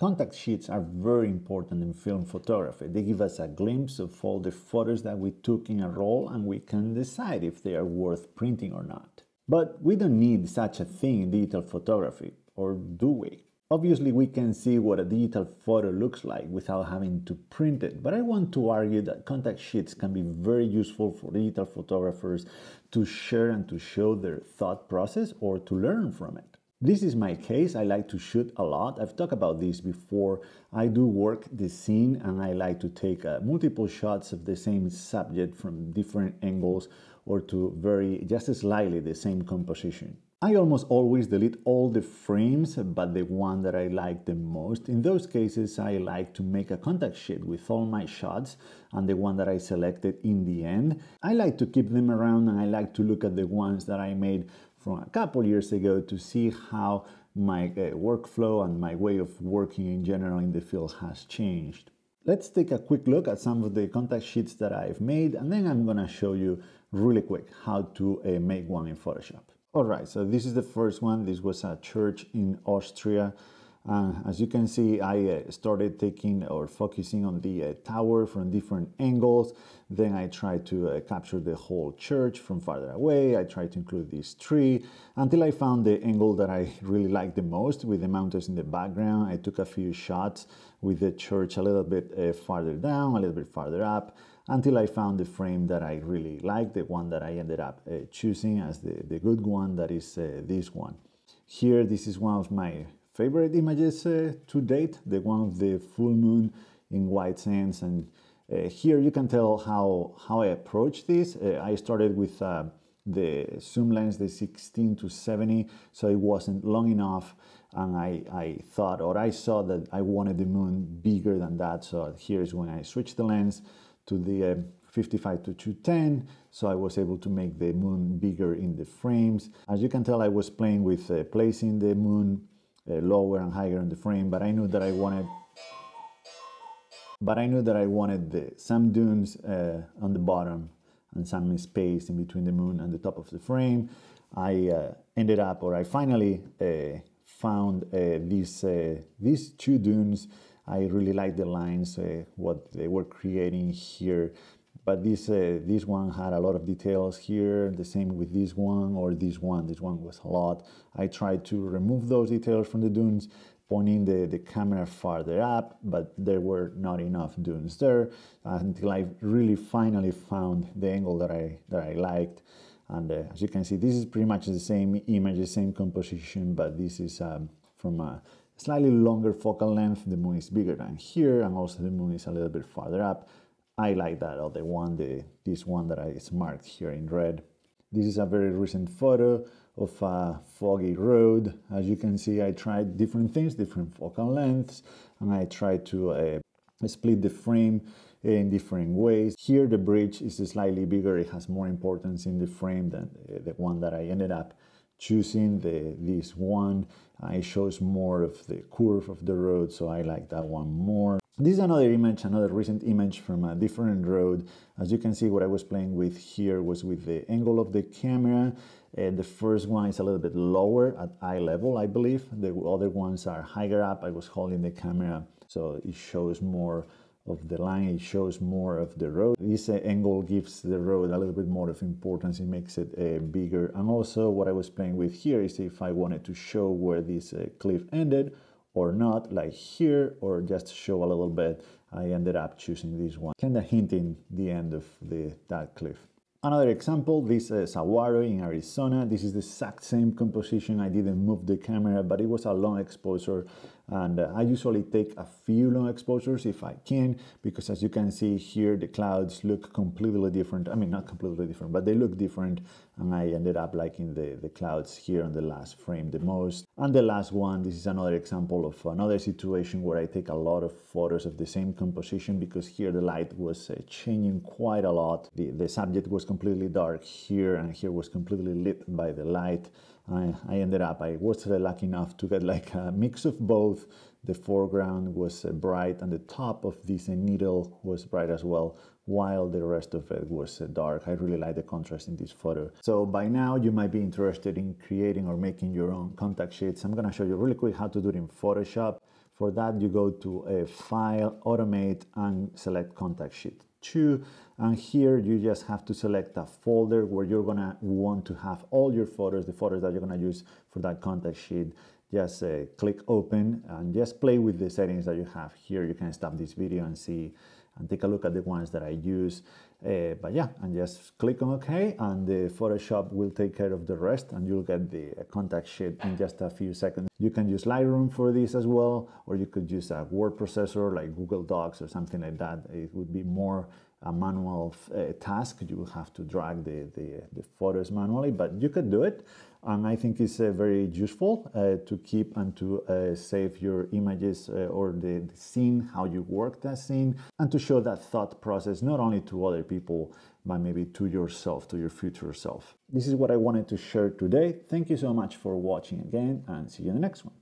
Contact sheets are very important in film photography. They give us a glimpse of all the photos that we took in a roll, and we can decide if they are worth printing or not. But we don't need such a thing in digital photography, or do we? Obviously, we can see what a digital photo looks like without having to print it, but I want to argue that contact sheets can be very useful for digital photographers to share and to show their thought process or to learn from it. This is my case. I like to shoot a lot. I've talked about this before. I do work the scene, and I like to take multiple shots of the same subject from different angles or to vary just slightly the same composition. I almost always delete all the frames, but the one that I like the most. In those cases, I like to make a contact sheet with all my shots and the one that I selected in the end. I like to keep them around, and I like to look at the ones that I made from a couple years ago to see how my workflow and my way of working in general in the field has changed. Let's take a quick look at some of the contact sheets that I've made, and then I'm gonna show you really quick how to make one in Photoshop. All right, so this is the first one. This was a church in Austria. As you can see, I started taking or focusing on the tower from different angles. Then I tried to capture the whole church from farther away. I tried to include this tree until I found the angle that I really liked the most with the mountains in the background. I took a few shots with the church a little bit farther down, a little bit farther up, until I found the frame that I really liked, the one that I ended up choosing as the good one, that is this one. Here, this is one of my favorite images to date, the one of the full moon in White Sands. And here you can tell how I approached this. I started with the zoom lens, the 16-70, so it wasn't long enough, and I thought, or I saw that I wanted the moon bigger than that, so here's when I switched the lens to the 55-210, so I was able to make the moon bigger in the frames. As you can tell, I was playing with placing the moon lower and higher in the frame, but I knew that I wanted the, some dunes on the bottom and some space in between the moon and the top of the frame. I ended up, or I finally found these two dunes. I really like the lines, what they were creating here, but this one had a lot of details here, the same with this one, or this one was a lot. I tried to remove those details from the dunes, pointing the camera farther up, but there were not enough dunes there, until I really finally found the angle that I liked. And as you can see, this is pretty much the same image, the same composition, but this is from a slightly longer focal length. The moon is bigger than here, and also the moon is a little bit farther up. I like that, or this one that is marked here in red. This is a very recent photo of a foggy road. As you can see, I tried different things, different focal lengths, and I tried to split the frame in different ways. Here the bridge is slightly bigger. It has more importance in the frame than the one that I ended up choosing. This one shows more of the curve of the road, so I like that one more. This is another image, another recent image from a different road. As you can see, what I was playing with here was with the angle of the camera. The first one is a little bit lower at eye level, I believe. The other ones are higher up. I was holding the camera, so it shows more of the line, it shows more of the road. This angle gives the road a little bit more of importance, it makes it bigger. And also what I was playing with here is if I wanted to show where this cliff ended or not, like here, or just show a little bit. I ended up choosing this one, kind of hinting the end of that cliff. Another example, this Saguaro in Arizona. This is the exact same composition. I didn't move the camera, but it was a long exposure, and I usually take a few long exposures if I can, because as you can see here, the clouds look completely different. I mean, not completely different, but they look different, and I ended up liking the clouds here on the last frame the most. And the last one, this is another example of another situation where I take a lot of photos of the same composition, because here the light was changing quite a lot. The subject was completely dark here, and here was completely lit by the light. I was lucky enough to get like a mix of both. The foreground was bright, and the top of this needle was bright as well, while the rest of it was dark. I really like the contrast in this photo. So by now you might be interested in creating or making your own contact sheets. I'm gonna show you really quick how to do it in Photoshop. For that, you go to a File, Automate, and select Contact Sheet 2. And here you just have to select a folder where you're going to want to have all your photos, the photos that you're going to use for that contact sheet. Just click Open and just play with the settings that you have here. You can stop this video and see and take a look at the ones that I use. But yeah, and just click on OK, and the Photoshop will take care of the rest, and you'll get the contact sheet in just a few seconds. You can use Lightroom for this as well, or you could use a word processor like Google Docs or something like that. It would be more a manual task. You will have to drag the photos manually, but you could do it. And I think it's very useful to keep and to save your images or the scene, how you work that scene, and to show that thought process not only to other people, but maybe to yourself, to your future self. This is what I wanted to share today. Thank you so much for watching again, and see you in the next one.